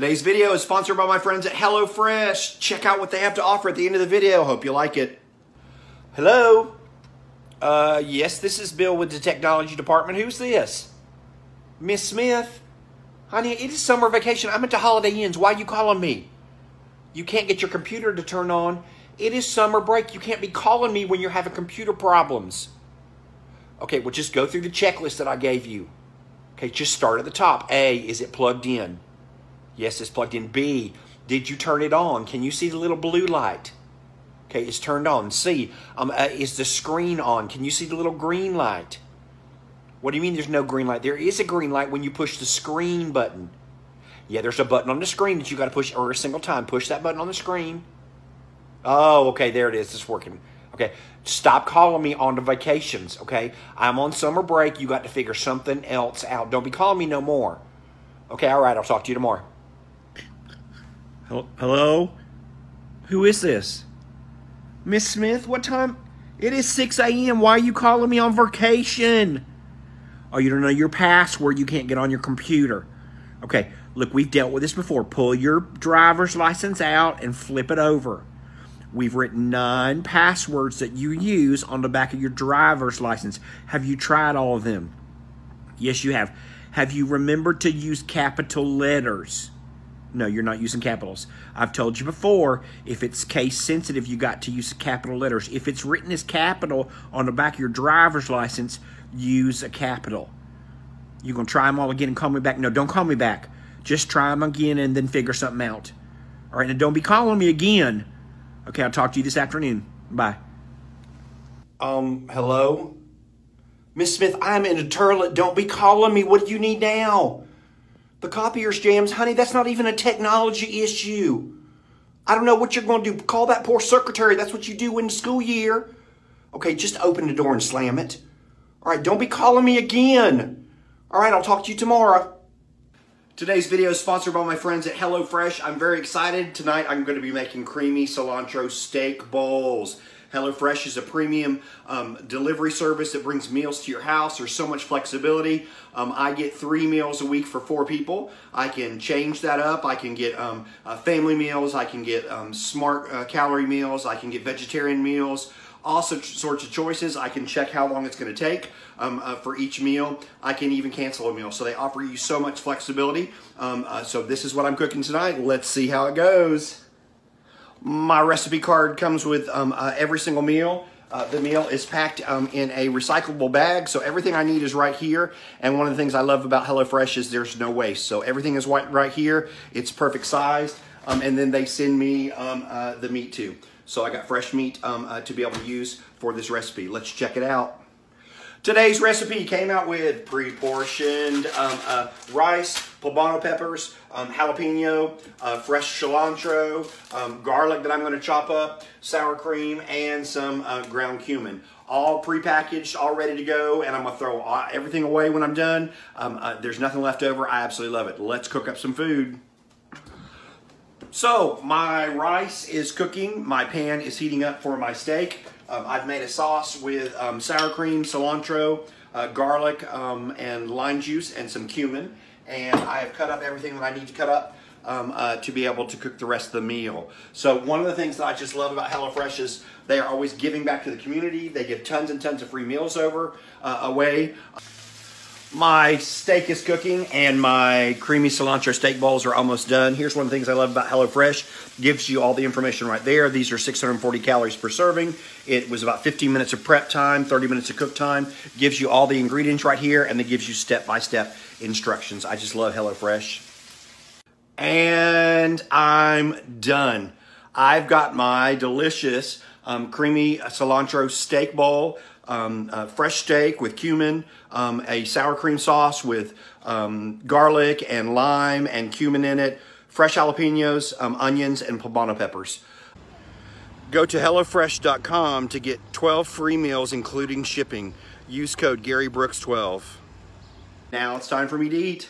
Today's video is sponsored by my friends at HelloFresh. Check out what they have to offer at the end of the video. Hope you like it. Hello. Yes, this is Bill with the technology department. Who's this? Miss Smith? Honey, it is summer vacation. I'm at the Holiday Inns. Why are you calling me? You can't get your computer to turn on. It is summer break. You can't be calling me when you're having computer problems. Okay, well, just go through the checklist that I gave you. Okay, just start at the top. A, is it plugged in? Yes, it's plugged in. B, did you turn it on? Can you see the little blue light? Okay, it's turned on. C, is the screen on? Can you see the little green light? What do you mean there's no green light? There is a green light when you push the screen button. Yeah, there's a button on the screen that you got to push, or a single time. Push that button on the screen. Oh, okay, there it is. It's working. Okay, stop calling me on the vacations, okay? I'm on summer break. You got to figure something else out. Don't be calling me no more. Okay, all right, I'll talk to you tomorrow. Hello? Who is this? Miss Smith, what time? It is 6 a.m. Why are you calling me on vacation? Oh, you don't know your password. You can't get on your computer. Okay, look, we've dealt with this before. Pull your driver's license out and flip it over. We've written 9 passwords that you use on the back of your driver's license. Have you tried all of them? Yes, you have. Have you remembered to use capital letters? No, you're not using capitals. I've told you before, if it's case sensitive, you got to use capital letters. If it's written as capital on the back of your driver's license, use a capital. You're going to try them all again and call me back? No, don't call me back. Just try them again and then figure something out. All right, now don't be calling me again. Okay, I'll talk to you this afternoon. Bye. Hello? Miss Smith, I'm in a toilet. Don't be calling me. What do you need now? The copier's jams. Honey, that's not even a technology issue. I don't know what you're going to do. Call that poor secretary. That's what you do in the school year. Okay, just open the door and slam it. All right, don't be calling me again. All right, I'll talk to you tomorrow. Today's video is sponsored by my friends at HelloFresh. I'm very excited. Tonight I'm going to be making creamy cilantro steak bowls. HelloFresh is a premium delivery service that brings meals to your house. There's so much flexibility. I get 3 meals a week for 4 people. I can change that up. I can get family meals. I can get smart calorie meals. I can get vegetarian meals. All sorts of choices. I can check how long it's going to take for each meal. I can even cancel a meal. So they offer you so much flexibility. So this is what I'm cooking tonight. Let's see how it goes. My recipe card comes with every single meal. The meal is packed in a recyclable bag, so everything I need is right here. And one of the things I love about HelloFresh is there's no waste. So everything is right here. It's perfect size. And then they send me the meat too. So I got fresh meat to be able to use for this recipe. Let's check it out. Today's recipe came out with pre-portioned rice, poblano peppers, jalapeno, fresh cilantro, garlic that I'm going to chop up, sour cream, and some ground cumin. All prepackaged, all ready to go, and I'm going to throw everything away when I'm done. There's nothing left over. I absolutely love it. Let's cook up some food. So my rice is cooking, my pan is heating up for my steak. I've made a sauce with sour cream, cilantro, garlic, and lime juice, and some cumin. And I have cut up everything that I need to cut up to be able to cook the rest of the meal. So one of the things that I just love about HelloFresh is they are always giving back to the community. They give tons and tons of free meals away. My steak is cooking and my creamy cilantro steak balls are almost done. Here's one of the things I love about HelloFresh. Gives you all the information right there. These are 640 calories per serving. It was about 15 minutes of prep time, 30 minutes of cook time. Gives you all the ingredients right here, and it gives you step-by-step instructions. I just love HelloFresh. And I'm done. I've got my delicious creamy cilantro steak bowl. Fresh steak with cumin, a sour cream sauce with garlic and lime and cumin in it, fresh jalapenos, onions, and poblano peppers. Go to HelloFresh.com to get 12 free meals, including shipping. Use code GaryBrooks12. Now it's time for me to eat.